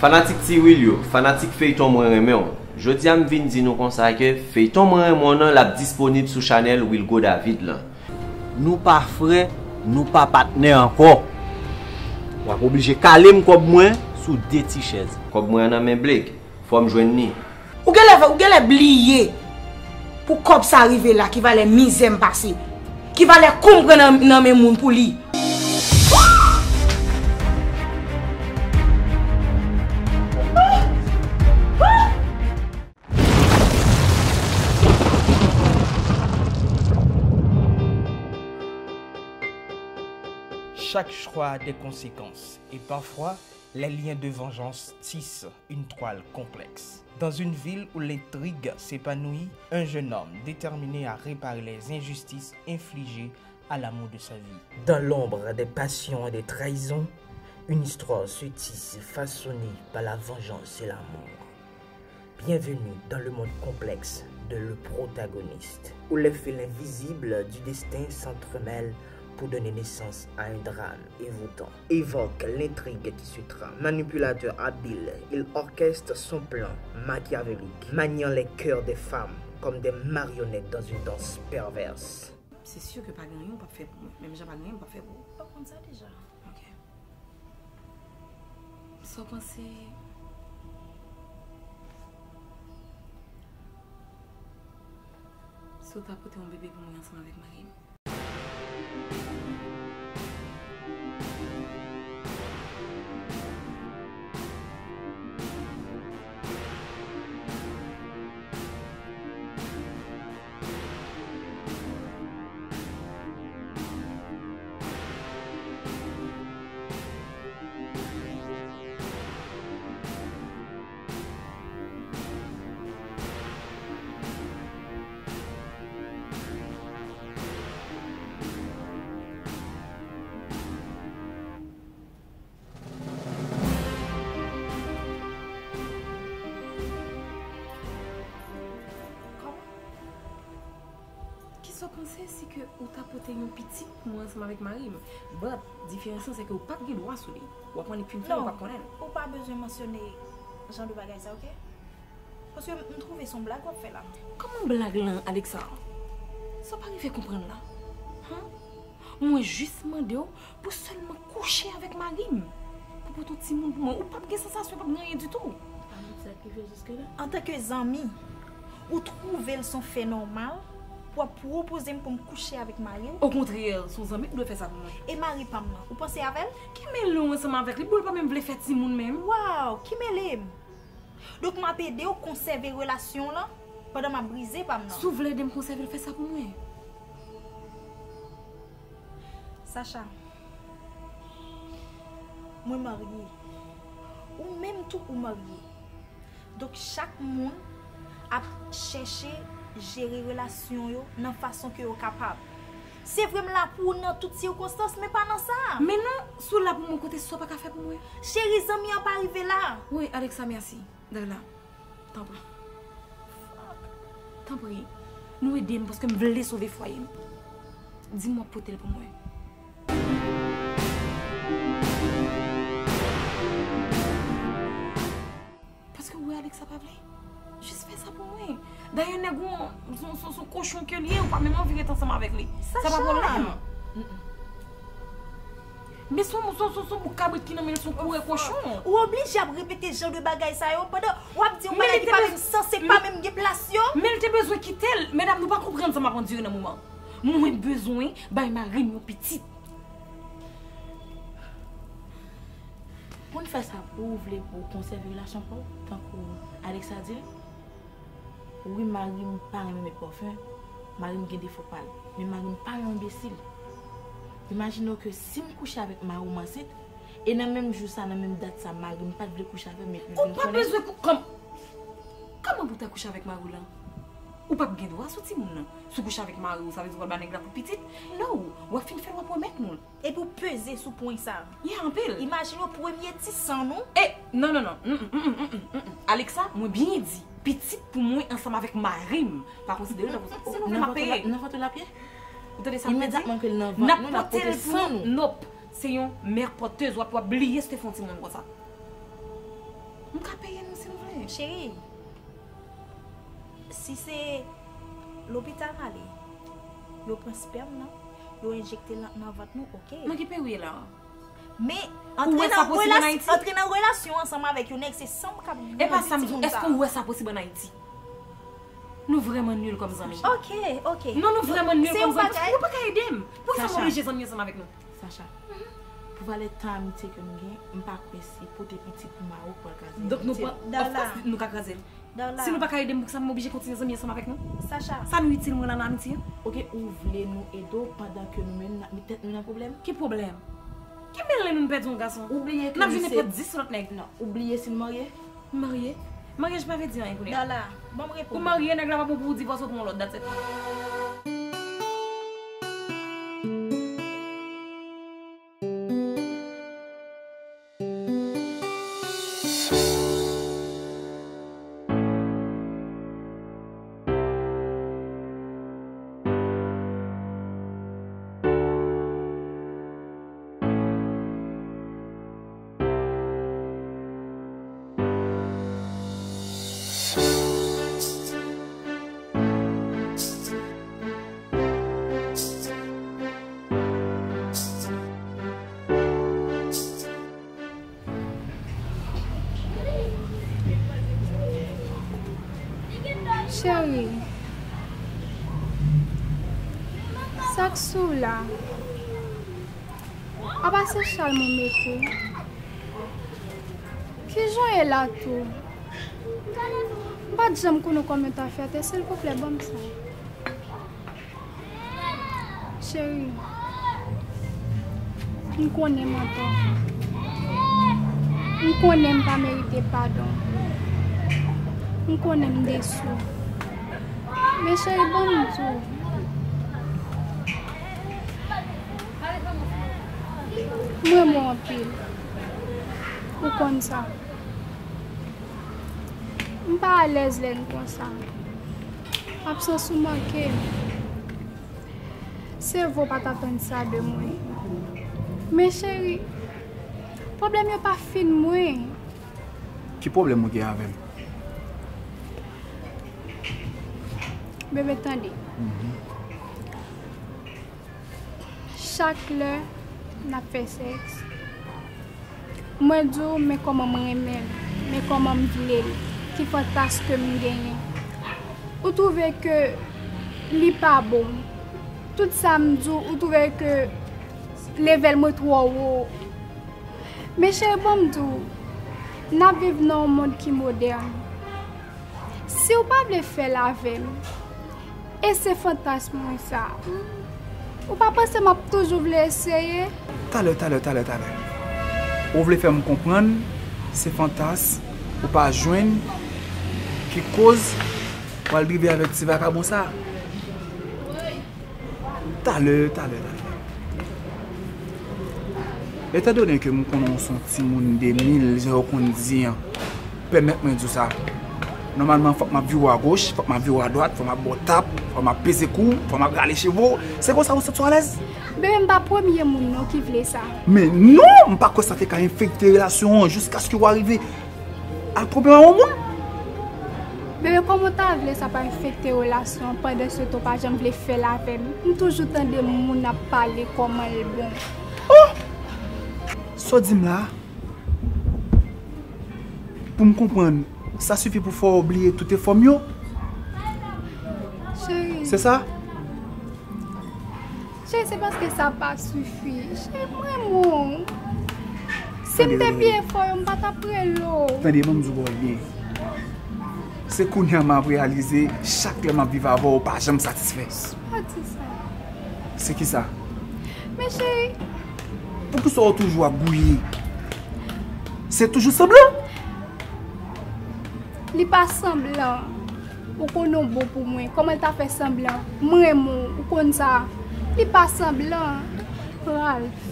Fanatique Tirilio, fanatique Feyton moi remè. Je dis à m'vin di nou konsa ke Feyton moi mon nan la disponible sous Chanel Wilgo David là. Nous pas frère, nous pas partenaire encore. On va obligé caler me comme moi sous deux t-shirts. Comme moi nan men blèk, faut me joindre ni. Ou gèlè bliye pour comme ça arriver là qui va les misèm passer. Qui va les comprendre dans mes moun pour lui. Chaque choix a des conséquences et parfois, les liens de vengeance tissent une toile complexe. Dans une ville où l'intrigue s'épanouit, un jeune homme déterminé à réparer les injustices infligées à l'amour de sa vie. Dans l'ombre des passions et des trahisons, une histoire se tisse façonnée par la vengeance et l'amour. Bienvenue dans le monde complexe de Le Protagoniste, où les fils invisibles du destin s'entremêlent pour donner naissance à un drame évoquant. Évoque l'intrigue qui se trame. Manipulateur habile, il orchestre son plan machiavélique, maniant les cœurs des femmes comme des marionnettes dans une danse perverse. C'est sûr que pas gagné, pas fait. Même j'ai pas gagné, pas fait. Pas prendre ça déjà. Ok. Sans penser. Sauf t'as porté un bébé pour moi ensemble avec Marie. Ce qu'on sait, c'est que vous tapotez une petite moisson avec Marie. Mais la différence, c'est que vous n'avez pas de droit sur lui. Vous n'avez pas de femme, vous n'avez pas de connaître. Vous n'avez pas besoin de mentionner genre de bagaille, ok? Parce que vous trouvez son blague, vous faites là. Comment blague là, Alexa? Ça ne peut pas arriver à comprendre là. Hein? Moi, juste demandé pour seulement coucher avec Marie. Pour tout le monde, pour moi. Vous n'avez pas de sensation, vous n'avez pas rien du tout. En tant que amis, vous trouvez son fait normal pour proposer pour me coucher avec Marie. Au contraire, son ami doit faire ça pour moi. Et Marie pas moi. Vous pensez avec elle? Qui mêle ensemble avec lui? Pour pas même faire tout monde même. Waouh, qui mêle? Donc m'a aidé au conserver relation là pendant m'a briser pas moi. Si vous voulez me conserver, faites ça pour moi. Sacha. Moi marié. Ou même tout ou marié. Donc chaque monde a cherché gérer relation yo dans façon que yo capable. C'est vraiment là pour dans toutes circonstances mais pas dans ça. Mais non, sous là pour mon côté soit pas faire pour moi. Chérie Zami a pas arrivé là. Oui, Alexa merci. D'accord. Tant pis. Tant pis. Nous aider parce que me voulais sauver foyer. Dis-moi pour tel pour moi. Parce que oui Alexa pas vrai. Juste fais ça pour moi. D'ailleurs, son cochon qui est lié, ou pas même envie d'être ensemble avec lui. Ça va pas problème. Mais son boucabrit qui n'a même son courrier cochon. Ou obligé à répéter ce genre de bagaille, ça y est, ou pas dire, ou pas même sens, c'est pas même déplacement. Mais il te besoin quitter, mesdames, nous pas comprendre ça m'a rendu un moment. Moi, besoin, bah, il m'a ri, mon petit. Pour ne faire ça, vous voulez pour conserver la chambre, tant qu'Alex a dit. Oui, Marie me parle mes parfums, Marie me des faux pâles, mais Marie me parle imbécile. Imaginons que si je couche avec ma romancette, et dans le même jour, dans la même date, ça, Marie me parle de coucher avec mes parfums. Ou pas besoin de coucher. Comment vous coucher avec Marie là? Ou pas besoin de droit sur ce monde là? Si vous couchez avec Marie, ça veut dire que vous avez une petite? Non, vous avez fini de faire pour mettre nous. Et pour peser sur point ça. Il y a un pile. Imaginons pour premier petit sans nous. Eh, non, non, non. Alexa, moi bien dit. Petite pour moi ensemble avec Marie. Par contre, c'est de l'appareil. N'importe la pierre. Vous avez ça immédiatement que l'on va. N'importe quel point. Nope. C'est une mère porteuse. Vous pouvez oublier ce que vous faites. Nous pouvons payer nous si nous voulons. Chérie, si c'est l'hôpital, vous prenez sperme, vous injectez dans votre nous, ok. Mais qui paye là? Mais entrer dans relation ensemble avec une ex, c'est sans problème. Et pas ça, est-ce qu'on voit ça possible en Haïti? Nous vraiment nuls comme amis. Ok, ok. Non, nous vraiment nuls comme amis. Nous pas qu'à aider. Pourquoi ça m'oblige les amis ensemble avec nous? Sacha, pour aller tant amitié que nous gagnons, nous pas pressé pour tes petits pour Mao pour le caser. Donc nous pas, nous pas caser. Si nous pas qu'à aider, ça m'oblige continuer les amis ensemble avec nous. Sacha, ça nous utile moi dans l'amitié. Ok, ouvrez nous et donc pendant que nous menons, peut-être nous avons un problème. Quel problème? Qui me l'a nous perdre un garçon? Oubliez que je n'ai pas 10 sur l'autre nègre. Non, oubliez si nous marié. Marié? Marié, je ne vais pas dire rien. Voilà, bon réponse. Ou marié, nègre, pas pour vous divorcer ou pour l'autre date. Chérie, ça que sous là, à passer Charles mon métier. Qui est là tout? Pas de jambes qu'on a comme t'as fait, s'il vous plaît, bon ça. Chérie, nous connaissons maintenant. Nous connaissons pas mériter pardon. Nous connaissons des sous. Mais chérie, bon tout. Moi, mon pile. Ou comme ça. Je ne suis pas à l'aise comme ça. Absence ou manquée. C'est vous pas t'attendre ça de moi. Mais chérie, le problème n'est pas fini de moi. Quel problème est-ce avec moi? Bébé, attendez. Chaque heure, on a fait sexe. Moi, je dis, mais comment je m'aime, mais comment je veux, qui fantasme que je gagne. Vous trouvez que ce n'est pas bon. Tout ça, je dis, vous trouvez que le level est trop haut. Mais chérie, bon, je dis, nous vivons dans un monde qui est moderne. Si vous ne pouvez pas faire la veille, et c'est fantasme ça. Ou pas penser que je toujours voulu essayer? Vous voulez faire me comprendre, c'est fantasme, ou pas joindre, qui cause, pour arriver avec ce vagabond ça. Étant donné que nous connaissons un petit monde de 1000, je reconnais, permettez-moi de dire ça. Normalement, il faut que ma vie à gauche, il faut que ma vie à droite, il faut que ma botte tape, il faut que ma pèse cou, il faut que ma aller chez vous. C'est comme ça que vous êtes à l'aise? Mais je ne suis pas le premier monde qui voulait ça. Mais non, je ne pas que ça fait qu'à infecter les relations jusqu'à ce que vous arrivez à problème au monde. Mais comment tu as voulu ça pas infecter les relations pendant ce temps que je voulais faire la peine? Je suis toujours en train de me parler comme elle bon. Oh! So dis-moi là, pour me comprendre. Ça suffit pour faire oublier toutes les formes. Chérie. C'est ça? Chérie, c'est parce que ça n'a pas suffi. Chérie, vraiment. Si je suis bien fort, je ne vais pas après l'eau. Attendez, je vous vois bien. C'est qu'on a réalisé chaque homme vivant avant, pas jamais satisfait. C'est qui ça? Mais chérie. Pourquoi ça est toujours à bouillir? C'est toujours semblant? Il n'est pas semblant. Pourquoi non bon pour moi? Comment tu as fait semblant? Moi, pourquoi ça? Il n'est pas semblant. Ralph.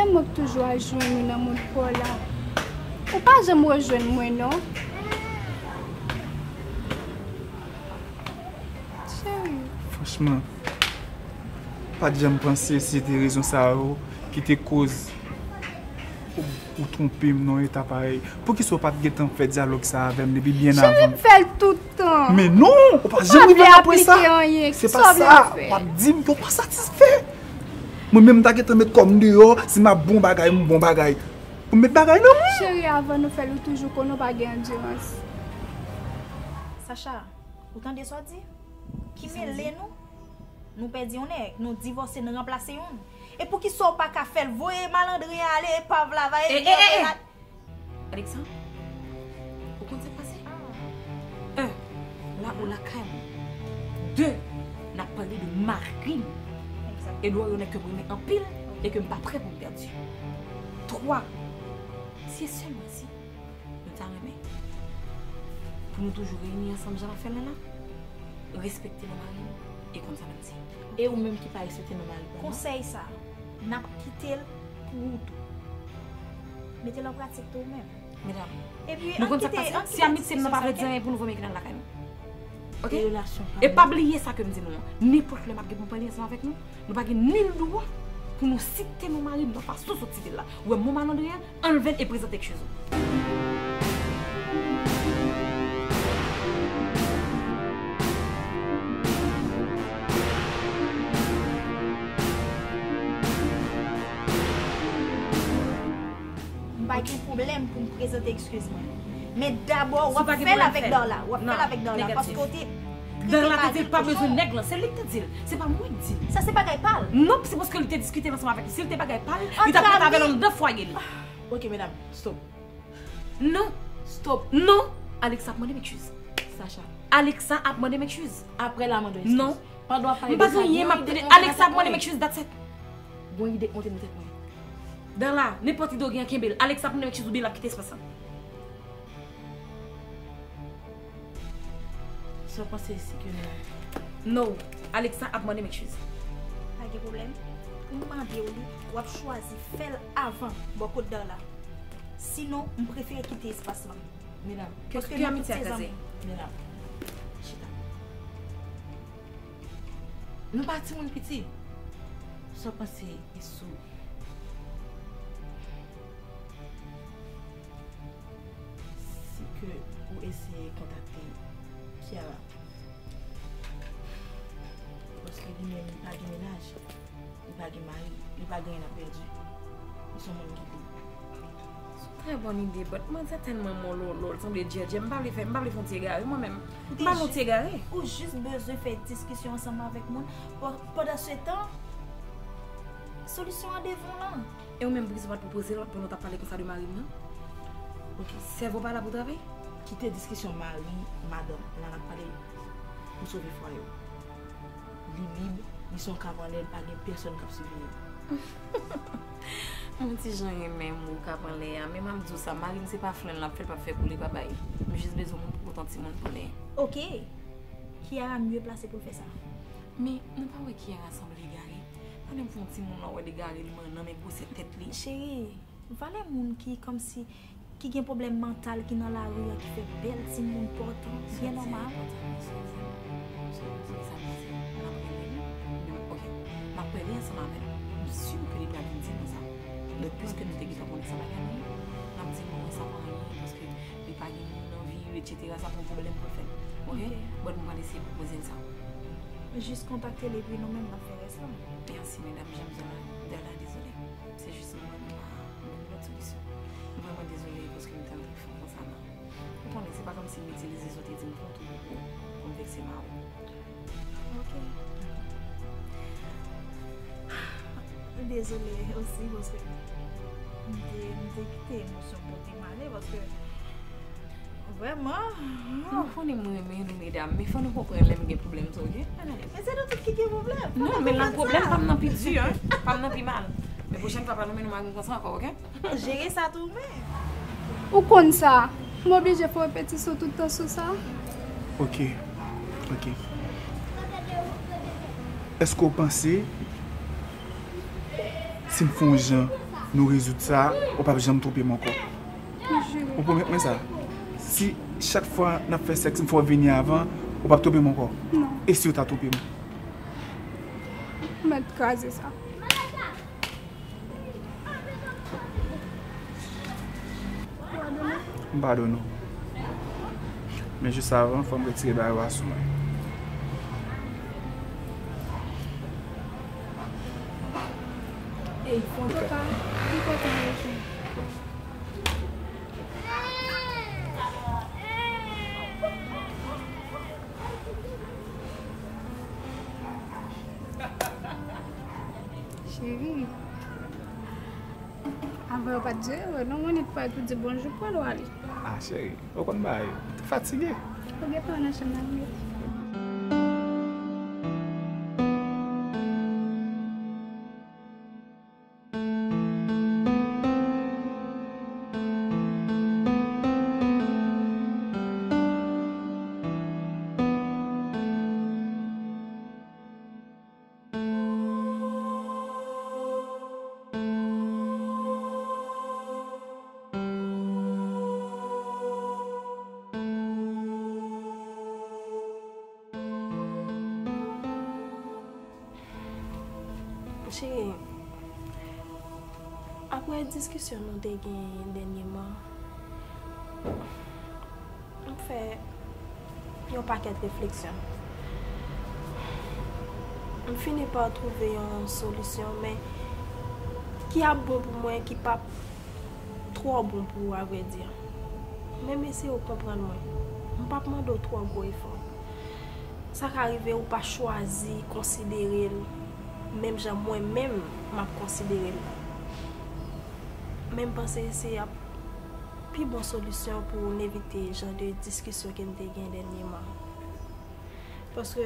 Elle m'a toujours rejoint dans mon corps là. Ou pas jamais rejoindre moi, non? Chérie. Franchement, pas de jamais penser si c'était raison ça qui te cause ou tromper dans l'état pareil. Pour qu'il soit pas de temps fait dialogue ça avec les bien avant. Je me fais tout le temps. Mais non, on pas jamais apprendre ça. C'est pas ça. On dit que pas satisfait. Moi même t'as qu'à mettre comme dehors, c'est ma bon bagaille, mon bon bagaille. On met bagaille non. Chérie, avant nous faire toujours qu'on n'a pas d'endurance. Sacha, autant de sorties qui mêlent nous. Nous perdions, nous divorçons, nous remplaçons. Et pour qu'ils ne soient pas qu'à faire, vous voyez, malandré, allez, pas la vaille. Alexandre, vous comptez passer? 1. Là où la crème. 2. N'a parlé de Marine. Et nous, on est que vous mettez en pile et que vous n'êtes pas prêt pour perdre. 3. C'est seulement si nous t'arrêtons. Pour nous toujours réunir ensemble, j'en fais maintenant. Respectez le mari. Et comme ça même si. Et ou même qui paraît c'était normal. Conseil ça. N'a pas quitté pour tout. Mettez-le en pratique tout même. Mesdames. Et puis nous comptons ça. Si ami c'est nous pas vrai dire pour nous mettre dans la caille. OK. Et pas oublier ça que nous disons. N'importe le marque pour parler ensemble avec nous. Nous pas ni le droit pour nous citer nos maris dans pas sous sortir de là. Ou mon maman derrière enlever et présenter quelque chose. Problème pour me présenter, excuse-moi. Mais d'abord, on va faire avec Dollar. On va faire avec Dollar parce que côté. Dollar t'a dit pas besoin de nègre, c'est lui qui t'a dit. C'est pas moi qui dit. Ça c'est pas qu'elle parle. Non, c'est parce que lui t'a discuté ensemble avec lui. Si lui t'a pas qu'elle parle, il t'a pas avec l'homme deux fois. OK mesdames, stop. Non, stop. Non, Alexa a demandé mes excuses. Sacha, Alexa a demandé mes excuses. Après la demande. Non, pas droit parler. Pas rien m'a demandé. Alexa a demandé mes excuses that's it. Bonne idée, on te montre moi. Dans là, n'importe qui doit qui belle. Alexa pour nous mettre la quitter ce passant. Ça pense que c'est que non, Alexa a demandé mes choses. Pas de problème. Comment dire on va choisir faire avant beaucoup de dollars. Sinon, on préfère quitter ce passant. Mesdames, qu'est-ce que tu as mis à caser? Mesdames. Chita. Nous partons mon petit. Ça pense que c'est sous ou essayer de contacter Kiara. Parce que lui-même, il n'a pas de ménage, il n'a pas de mari, il n'a pas de rien à perdre. Ils sont mon guide. C'est une très bonne idée, mais moi, c'est tellement mon lot. Je ne vais pas les faire égarer moi-même. Je ne vais pas les égarer. Ou juste besoin de faire discussion ensemble avec moi. Pendant ce temps, solution à devant là. Et vous-même, vous ne proposer l'autre pour nous parler comme ça de mari, non? OK, c'est vous pas là pour travailler? Quittez discussion Marie, madame, là on a parlé pour sauver le foyer. Les libres, ils sont cavalés, pas de personne qui a suivi. Mon petit Jean est même au cavalé, même à me dire ça, Marie, c'est pas flan, la fait pas faire pour les babay. Mais juste besoin pour tenter mon parler. OK. Qui a mieux placé pour faire ça? Mais on pas ouais qui a rassemblé garé. On aime font petit monde ouais dégaré le non mais pour cette tête là. Chérie, valait monde qui comme si qui a un problème mental qui est dans la rue, qui fait belle, si mon porte, bien normal. OK, ma première ensemble avec nous, je suis que les gars qui disent ça. Le plus que nous déguisons pour les salariés, nous disons ça va rien parce que les pas envie, etc. Ça c'est un problème pour le faire. OK, bon, on va laisser proposer ça. Juste contacter les bruits nous-mêmes dans faire ça. Merci, mesdames, j'aime ça. Désolée, c'est juste moi qui a une solution. Vraiment désolée parce que nous t'en font comme ça. Attendez, c'est pas comme si nous utilisions les autres et nous font tout beaucoup. On veut que c'est marrant. OK. Désolée aussi parce que nous quitté l'émotion pour démarrer parce que vraiment. Non, faut nous aimer, nous mesdames, mais faut nous comprendre les problèmes, OK? Mais c'est nous qui avons problème. Non, mais le problème, pas nous plus dur, pas nous plus mal. Mais prochaine fois, nous allons nous faire encore, OK? Gérer ça tout même. Ou comme ça? Je suis obligée de faire un petit saut tout le temps sur ça. OK. Est-ce que vous pensez si nous faisons gens, nous résoudre ça, on ne peut jamais tromper mon corps? On peut mettre ça. Si chaque fois que nous faisons sexe, il faut venir avant, on ne peut pas tromper mon corps. Non. Et si vous avez trompé mon corps? Je vais te caser ça. Je ne pardonne pas. Mais juste avant, il faut me retirer de la relation. Et ils font pas. Chérie, avant pas dire, non, on n'est pas tout de bonjour pour aller. Ah chérie, au contraire, t'es fatiguée. Regarde pas la chambre. Chérie, après la discussion nous avons dernièrement, on fait un paquet de réflexions. On finit par trouver une solution, mais qui est bon pour moi, qui n'est pas trop bon pour moi, à vrai dire. Même si vous comprenez, on ne peut pas demander trop gros efforts. Ça arrive, on ne peut pas choisir, considérer. Même j'aime moi-même m'a considéré. Même penser c'est la plus bonne solution pour éviter le genre de discussion que nous avons dernièrement. Parce que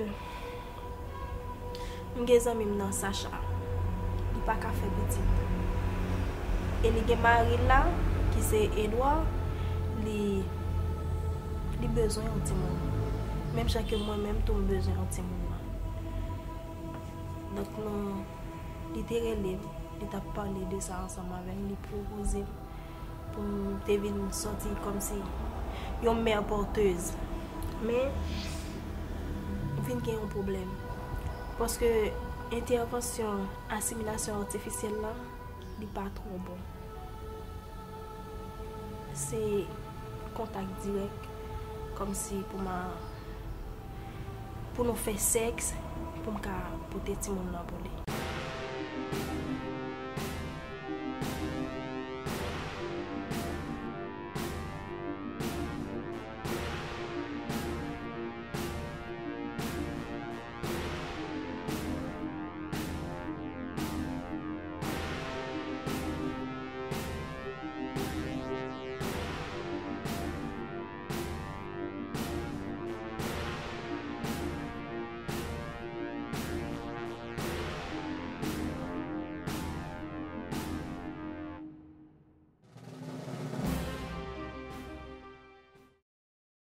nous avons même dans Sacha, il n'a pas qu'à faire petit. Et nous avons Marie là, qui c'est Edouard, il a besoin d'un petit monde. Même chacun moi-même, tout besoin d'un petit monde. Donc, nous, il t'a parlé de ça ensemble avec nous, proposé pour nous sortir comme si une mère porteuse. Mais, il y a un problème. Parce que l'intervention, l'assimilation artificielle, là, n'est pas trop bon. C'est contact direct, comme si pour nous faire sexe. Pour me porter tout le monde dans la boule.